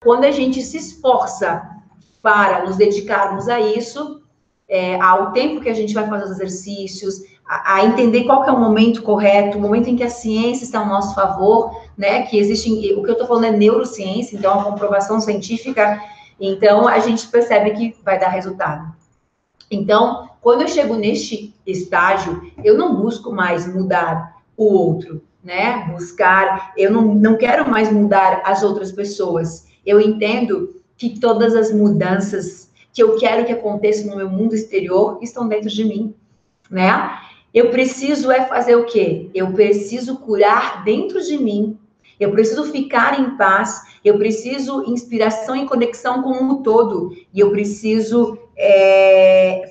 Quando a gente se esforça para nos dedicarmos a isso, ao tempo que a gente vai fazer os exercícios, a entender qual que é o momento correto, o momento em que a ciência está ao nosso favor, né, que existem, o que eu estou falando é neurociência, então é uma comprovação científica, então a gente percebe que vai dar resultado. Então, quando eu chego neste estágio, eu não busco mais mudar o outro, né, eu não quero mais mudar as outras pessoas, eu entendo que todas as mudanças que eu quero que aconteçam no meu mundo exterior estão dentro de mim, né? Eu preciso fazer o quê? Eu preciso curar dentro de mim, eu preciso ficar em paz, eu preciso inspiração e conexão com o todo, e eu preciso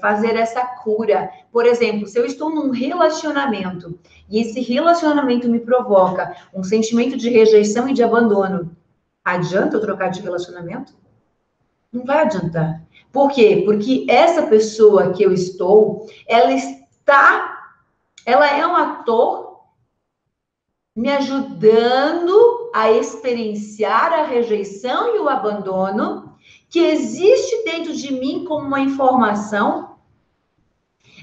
fazer essa cura. Por exemplo, se eu estou num relacionamento, e esse relacionamento me provoca um sentimento de rejeição e de abandono, adianta eu trocar de relacionamento? Não vai adiantar. Por quê? Porque essa pessoa que eu estou, ela é um ator me ajudando a experienciar a rejeição e o abandono que existe dentro de mim como uma informação.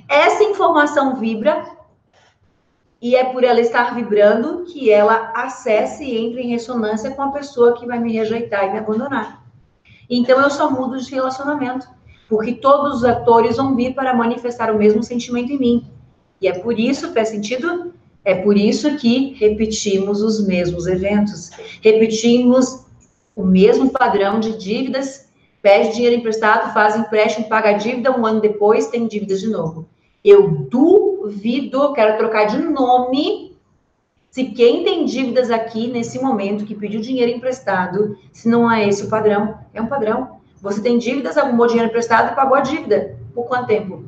Essa informação vibra e é por ela estar vibrando que ela acesse e entre em ressonância com a pessoa que vai me rejeitar e me abandonar. Então, eu só mudo de relacionamento, porque todos os atores vão vir para manifestar o mesmo sentimento em mim. E é por isso, faz sentido? É por isso que repetimos os mesmos eventos. Repetimos o mesmo padrão de dívidas, pede dinheiro emprestado, faz empréstimo, paga a dívida, um ano depois tem dívidas de novo. Eu duvido, quero trocar de nome, se quem tem dívidas aqui, nesse momento, que pediu dinheiro emprestado, se não é esse o padrão, é um padrão. Você tem dívidas, arrumou dinheiro emprestado e pagou a dívida. Por quanto tempo?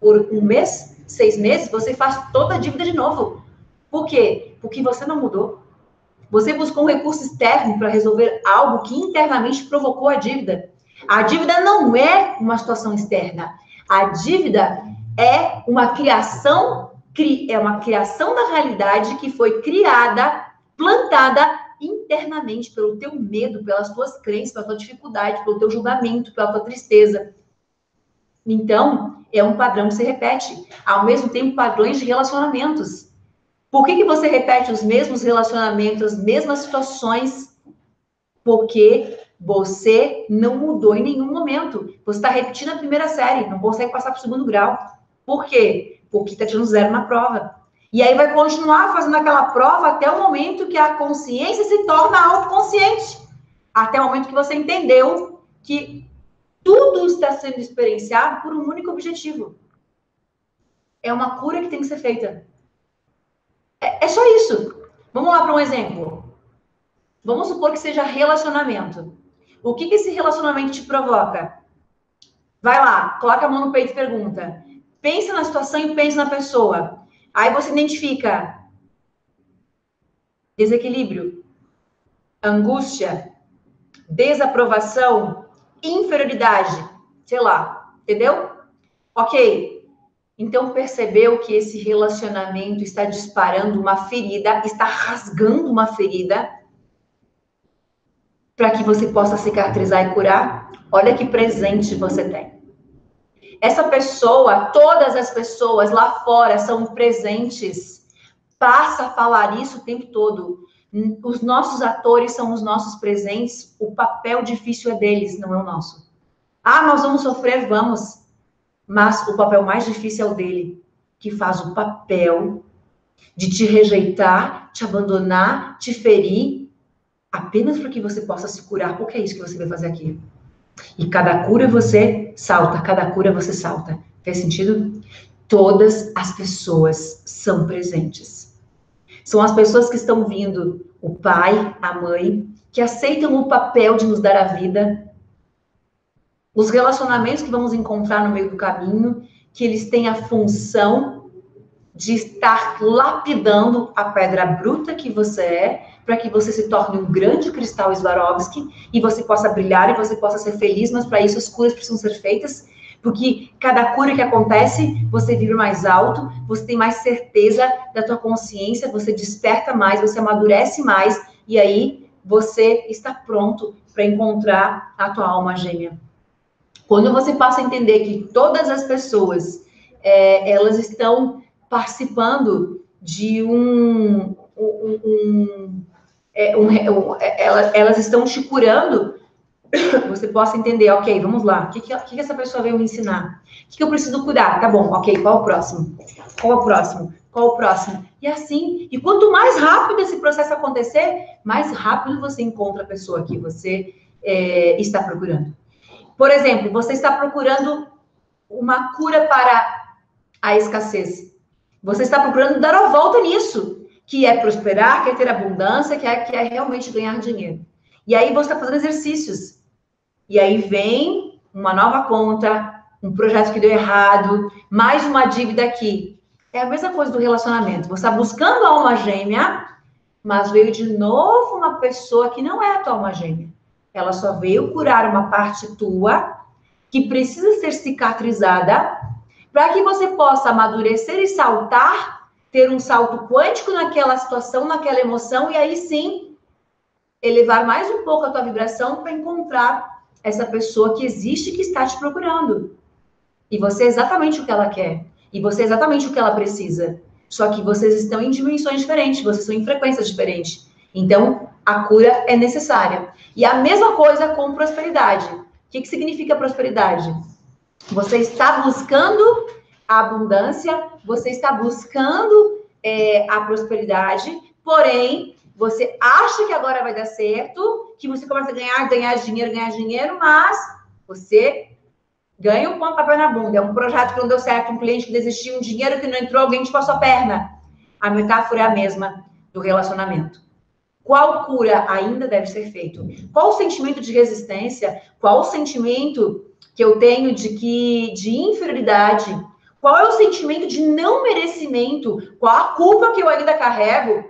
Por um mês? 6 meses? Você faz toda a dívida de novo. Por quê? Porque você não mudou. Você buscou um recurso externo para resolver algo que internamente provocou a dívida. A dívida não é uma situação externa. A dívida é uma criação da realidade que foi criada, plantada internamente pelo teu medo, pelas tuas crenças, pela tua dificuldade, pelo teu julgamento, pela tua tristeza. Então, é um padrão que se repete. Ao mesmo tempo, padrões de relacionamentos. Por que você repete os mesmos relacionamentos, as mesmas situações? Porque você não mudou em nenhum momento. Você está repetindo a primeira série, não consegue passar para o segundo grau. Por quê? Porque está tirando zero na prova. E aí vai continuar fazendo aquela prova até o momento que a consciência se torna autoconsciente. Até o momento que você entendeu que tudo está sendo experienciado por um único objetivo. É uma cura que tem que ser feita. É só isso. Vamos lá para um exemplo. Vamos supor que seja relacionamento. O que esse relacionamento te provoca? Vai lá, coloca a mão no peito e pergunta. Pensa na situação e pensa na pessoa. Aí você identifica desequilíbrio, angústia, desaprovação, inferioridade, sei lá, entendeu? Ok, então percebeu que esse relacionamento está disparando uma ferida, está rasgando uma ferida para que você possa cicatrizar e curar? Olha que presente você tem. Essa pessoa, todas as pessoas lá fora são presentes. Passa a falar isso o tempo todo. Os nossos atores são os nossos presentes. O papel difícil é deles, não é o nosso. Ah, nós vamos sofrer, vamos. Mas o papel mais difícil é o dele, que faz o papel de te rejeitar, te abandonar, te ferir, apenas para que você possa se curar, porque é isso que você vai fazer aqui. E cada cura você salta, cada cura você salta. Faz sentido? Todas as pessoas são presentes. São as pessoas que estão vindo, o pai, a mãe, que aceitam o papel de nos dar a vida. Os relacionamentos que vamos encontrar no meio do caminho, que eles têm a função de estar lapidando a pedra bruta que você é, para que você se torne um grande cristal Swarovski e você possa brilhar e você possa ser feliz, mas para isso as curas precisam ser feitas, porque cada cura que acontece, você vibra mais alto, você tem mais certeza da tua consciência, você desperta mais, você amadurece mais, e aí você está pronto para encontrar a tua alma gêmea. Quando você passa a entender que todas as pessoas, elas estão participando de elas estão te curando, você possa entender, ok, vamos lá, o que essa pessoa veio me ensinar? O que eu preciso cuidar? Tá bom, ok, qual é o próximo? Qual é o próximo? Qual é o próximo? E assim, e quanto mais rápido esse processo acontecer, mais rápido você encontra a pessoa que você está procurando. Por exemplo, você está procurando uma cura para a escassez. Você está procurando dar a volta nisso, que é prosperar, que é ter abundância, que é realmente ganhar dinheiro. E aí você está fazendo exercícios. E aí vem uma nova conta, um projeto que deu errado, mais uma dívida aqui. É a mesma coisa do relacionamento. Você está buscando a alma gêmea, mas veio de novo uma pessoa que não é a tua alma gêmea. Ela só veio curar uma parte tua que precisa ser cicatrizada para que você possa amadurecer e saltar, ter um salto quântico naquela situação, naquela emoção, e aí sim elevar mais um pouco a tua vibração para encontrar essa pessoa que existe, que está te procurando. E você é exatamente o que ela quer. E você é exatamente o que ela precisa. Só que vocês estão em dimensões diferentes, vocês estão em frequências diferentes. Então, a cura é necessária. E a mesma coisa com prosperidade. O que significa prosperidade? Você está buscando a abundância, você está buscando a prosperidade, porém, você acha que agora vai dar certo, que você começa a ganhar dinheiro, mas você ganha um pão de papel na bunda. É um projeto que não deu certo, um cliente que desistiu, um dinheiro que não entrou, alguém te passou a perna. A metáfora é a mesma do relacionamento. Qual cura ainda deve ser feito? Qual o sentimento de resistência? Qual o sentimento que eu tenho de inferioridade? Qual é o sentimento de não merecimento? Qual a culpa que eu ainda carrego?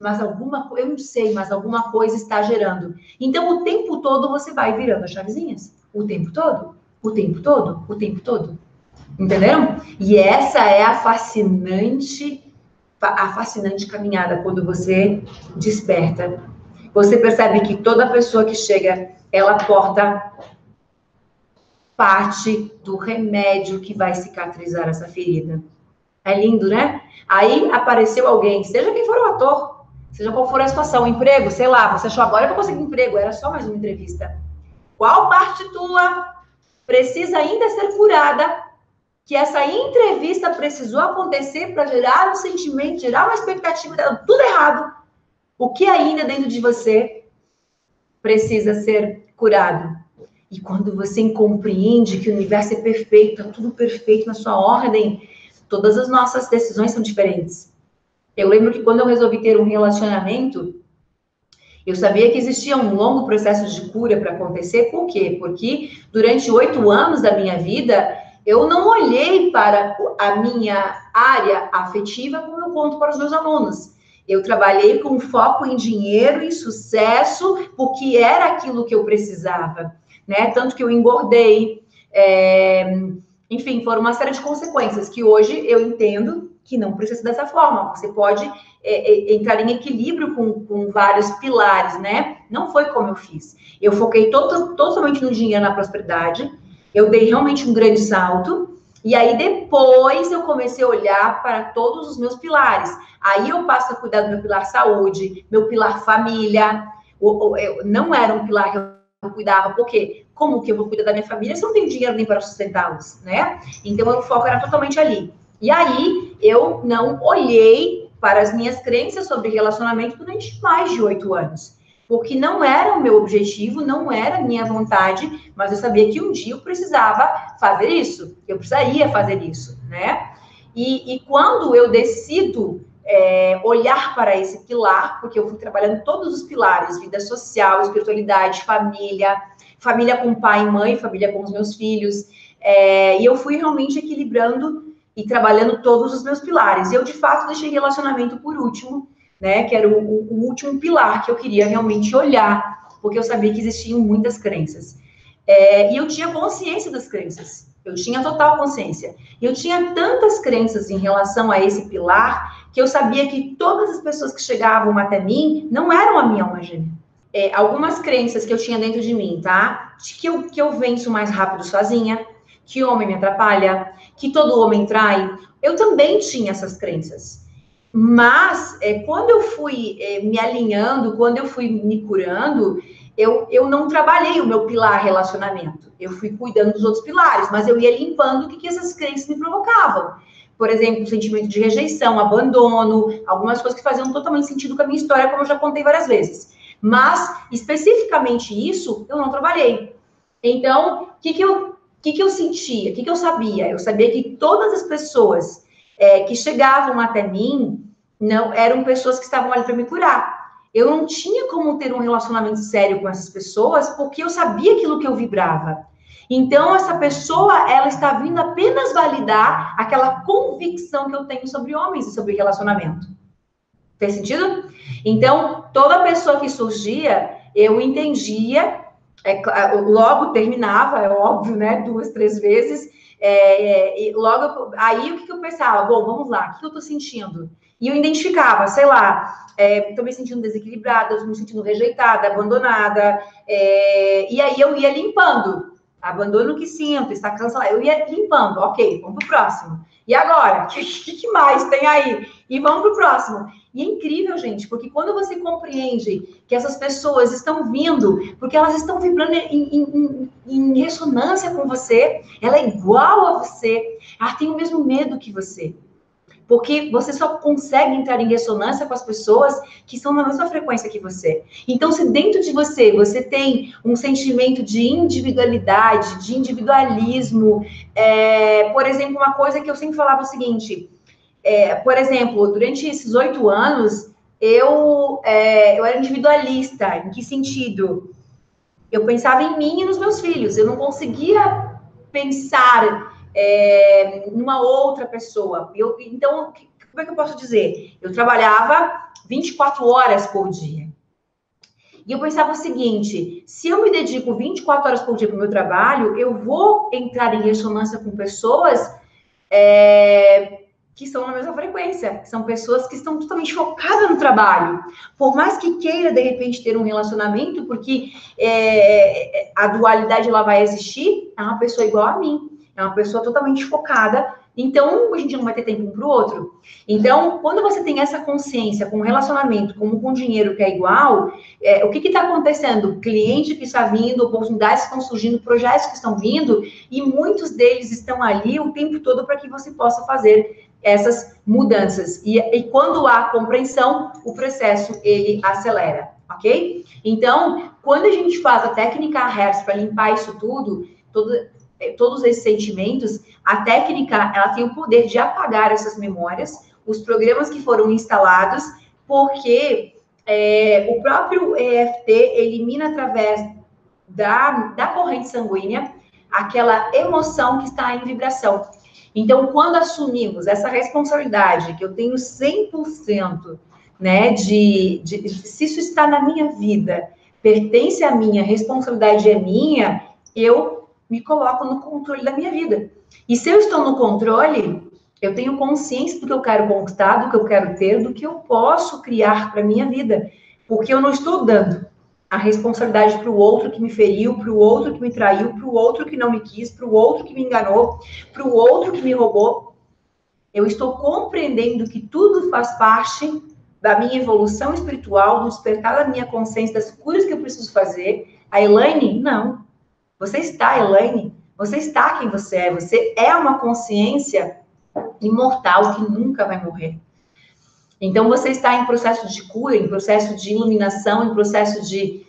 Mas eu não sei, mas alguma coisa está gerando. Então, o tempo todo você vai virando as chavezinhas. O tempo todo, o tempo todo, o tempo todo. Entenderam? E essa é a fascinante caminhada quando você desperta. Você percebe que toda pessoa que chega, ela porta parte do remédio que vai cicatrizar essa ferida. É lindo, né? Aí apareceu alguém, seja quem for o ator, seja qual for a situação, emprego, sei lá, você achou agora eu vou conseguir emprego, era só mais uma entrevista. Qual parte tua precisa ainda ser curada? Que essa entrevista precisou acontecer para gerar um sentimento, gerar uma expectativa, tudo errado. O que ainda dentro de você precisa ser curado? E quando você compreende que o universo é perfeito, é tudo perfeito na sua ordem, todas as nossas decisões são diferentes. Eu lembro que quando eu resolvi ter um relacionamento, eu sabia que existia um longo processo de cura para acontecer. Por quê? Porque durante 8 anos da minha vida, eu não olhei para a minha área afetiva como eu conto para os meus alunos. Eu trabalhei com foco em dinheiro, em sucesso, porque era aquilo que eu precisava, né? Tanto que eu engordei, enfim, foram uma série de consequências que hoje eu entendo que não precisa dessa forma. Você pode entrar em equilíbrio com vários pilares, né? Não foi como eu fiz. Eu foquei totalmente no dinheiro, na prosperidade. Eu dei realmente um grande salto, e aí depois eu comecei a olhar para todos os meus pilares. Aí eu passo a cuidar do meu pilar saúde, meu pilar família. Não era um pilar que eu cuidava, porque como que eu vou cuidar da minha família se eu não tenho dinheiro nem para sustentá-los, né? Então, o foco era totalmente ali. E aí, eu não olhei para as minhas crenças sobre relacionamento durante mais de 8 anos. Porque não era o meu objetivo, não era a minha vontade, mas eu sabia que um dia eu precisava fazer isso, eu precisaria fazer isso, né? E quando eu decido olhar para esse pilar, porque eu fui trabalhando todos os pilares, vida social, espiritualidade, família com pai e mãe, família com os meus filhos, e eu fui realmente equilibrando e trabalhando todos os meus pilares. Eu, de fato, deixei relacionamento por último, né, que era o último pilar que eu queria realmente olhar, porque eu sabia que existiam muitas crenças. E eu tinha consciência das crenças, eu tinha total consciência. Eu tinha tantas crenças em relação a esse pilar, que eu sabia que todas as pessoas que chegavam até mim não eram a minha alma gêmea. algumas crenças que eu tinha dentro de mim, tá? De que eu venço mais rápido sozinha, que homem me atrapalha, que todo homem trai. Eu também tinha essas crenças. Mas quando eu fui me alinhando, quando eu fui me curando, eu não trabalhei o meu pilar relacionamento. Eu fui cuidando dos outros pilares, mas eu ia limpando o que essas crenças me provocavam. Por exemplo, o sentimento de rejeição, abandono, algumas coisas que faziam totalmente sentido com a minha história, como eu já contei várias vezes. Mas, especificamente isso, eu não trabalhei. Então, o que eu sentia? O que eu sabia? Eu sabia que todas as pessoas que chegavam até mim não eram pessoas que estavam ali para me curar. Eu não tinha como ter um relacionamento sério com essas pessoas, porque eu sabia aquilo que eu vibrava. Então, essa pessoa, ela está vindo apenas validar aquela convicção que eu tenho sobre homens e sobre relacionamento. Fez sentido? Então, toda pessoa que surgia, eu entendia, logo terminava, é óbvio, né? 2, 3 vezes. E logo, aí o que eu pensava? Bom, vamos lá, o que eu tô sentindo? E eu identificava, sei lá, tô me sentindo desequilibrada, tô me sentindo rejeitada, abandonada. E aí eu ia limpando. Abandono o que sinto, está cancelado. Eu ia limpando, ok, vamos pro próximo. E agora? O que mais tem aí? E vamos pro próximo. E é incrível, gente, porque quando você compreende que essas pessoas estão vindo, porque elas estão vibrando em ressonância com você, ela é igual a você, ela tem o mesmo medo que você. Porque você só consegue entrar em ressonância com as pessoas que estão na mesma frequência que você. Então, se dentro de você, você tem um sentimento de individualidade, de individualismo, por exemplo, uma coisa que eu sempre falava é o seguinte, por exemplo, durante esses 8 anos, eu era individualista. Em que sentido? Eu pensava em mim e nos meus filhos. Eu não conseguia pensar numa outra pessoa. Então, como é que eu posso dizer? Eu trabalhava 24 horas por dia. E eu pensava o seguinte, se eu me dedico 24 horas por dia para o meu trabalho, eu vou entrar em ressonância com pessoas que estão na mesma frequência. São pessoas que estão totalmente focadas no trabalho. Por mais que queira, de repente, ter um relacionamento, porque a dualidade ela vai existir, é uma pessoa igual a mim. É uma pessoa totalmente focada, então a gente não vai ter tempo um para o outro. Então, quando você tem essa consciência com o relacionamento, como com o dinheiro que é igual, o que está acontecendo? Cliente que está vindo, oportunidades que estão surgindo, projetos que estão vindo, e muitos deles estão ali o tempo todo para que você possa fazer essas mudanças. E quando há compreensão, o processo ele acelera, ok? Então, quando a gente faz a técnica Hertz para limpar isso tudo, todos esses sentimentos, a técnica ela tem o poder de apagar essas memórias, os programas que foram instalados, porque o próprio EFT elimina através da corrente sanguínea aquela emoção que está em vibração. Então, quando assumimos essa responsabilidade, que eu tenho 100%, né, se isso está na minha vida, pertence à minha, responsabilidade é minha, eu me coloco no controle da minha vida. E se eu estou no controle, eu tenho consciência do que eu quero conquistar, do que eu quero ter, do que eu posso criar para a minha vida. Porque eu não estou dando a responsabilidade para o outro que me feriu, para o outro que me traiu, para o outro que não me quis, para o outro que me enganou, para o outro que me roubou. Eu estou compreendendo que tudo faz parte da minha evolução espiritual, do despertar da minha consciência, das curas que eu preciso fazer. A Elainne, não. Você está, Elainne, você está quem você é uma consciência imortal que nunca vai morrer. Então, você está em processo de cura, em processo de iluminação, em processo de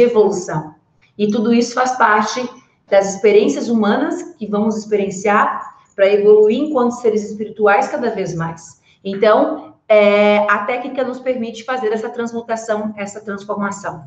evolução. E tudo isso faz parte das experiências humanas que vamos experienciar para evoluir enquanto seres espirituais cada vez mais. Então, a técnica nos permite fazer essa transmutação, essa transformação.